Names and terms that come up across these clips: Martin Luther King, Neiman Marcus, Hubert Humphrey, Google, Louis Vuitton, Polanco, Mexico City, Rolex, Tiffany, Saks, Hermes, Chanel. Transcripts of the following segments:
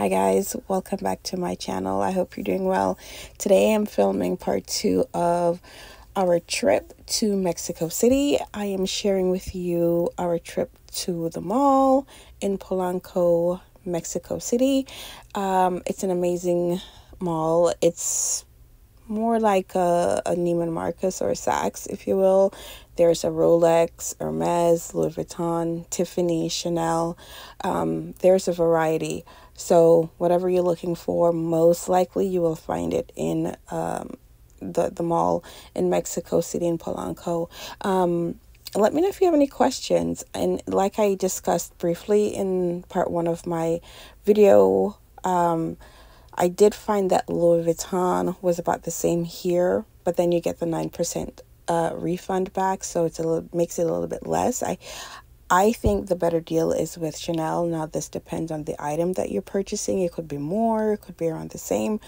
Hi guys, welcome back to my channel. I hope you're doing well. Today I'm filming part two of our trip to Mexico City. I am sharing with you our trip to the mall in Polanco, Mexico City. It's an amazing mall. It's more like a Neiman Marcus or a Saks, if you will. There's a Rolex, Hermes, Louis Vuitton, Tiffany, Chanel. There's a variety. So whatever you're looking for, most likely you will find it in the mall in Mexico City in Polanco. Let me know if you have any questions. And like I discussed briefly in part one of my video, I did find that Louis Vuitton was about the same here, but then you get the 9% refund back, so it's makes it a little bit less. I think the better deal is with Chanel. Now, this depends on the item that you're purchasing. It could be more, it could be around the same.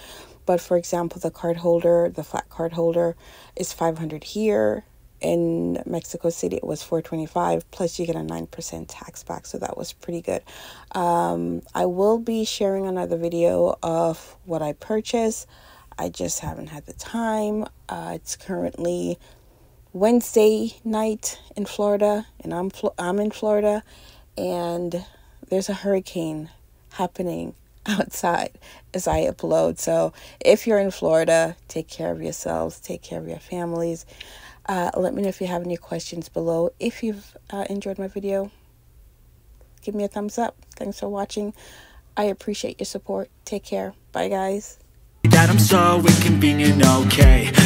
But for example, the card holder, the flat card holder is $500 here. In Mexico City, it was $425, plus you get a 9% tax back, so that was pretty good. I will be sharing another video of what I purchased. I just haven't had the time. It's currently Wednesday night in Florida, and I'm in Florida, and there's a hurricane happening outside as I upload. So if you're in Florida, take care of yourselves, take care of your families. Let me know if you have any questions below. If you've enjoyed my video, give me a thumbs up. Thanks for watching. I appreciate your support. Take care. Bye, guys. That I'm so inconvenient, okay.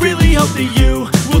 really hope that you will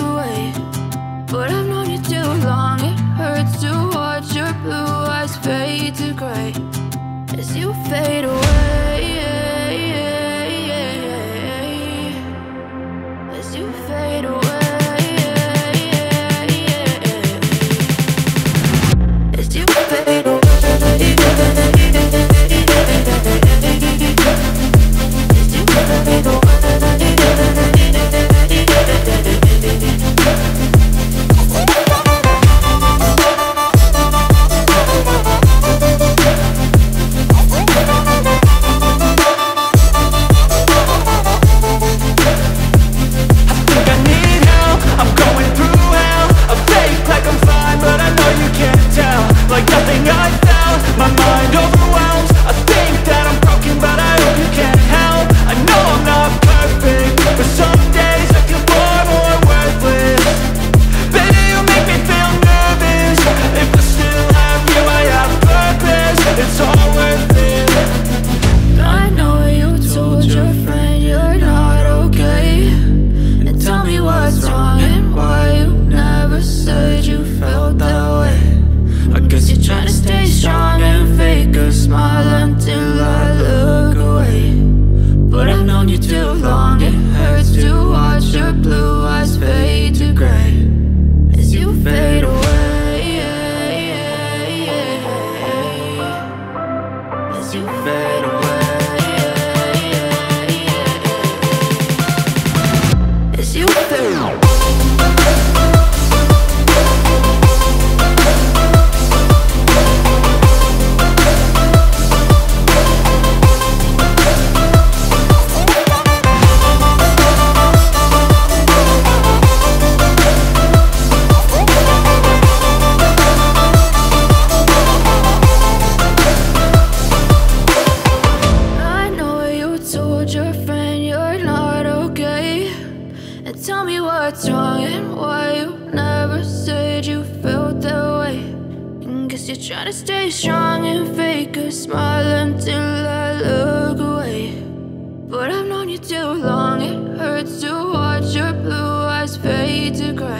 away. But I've known you too long, it hurts to watch your blue eyes fade to grey as you fade away. As you fade away. As you fade away. Gotta stay strong and fake a smile until I look away. But I've known you too long, it hurts to watch your blue eyes fade to gray.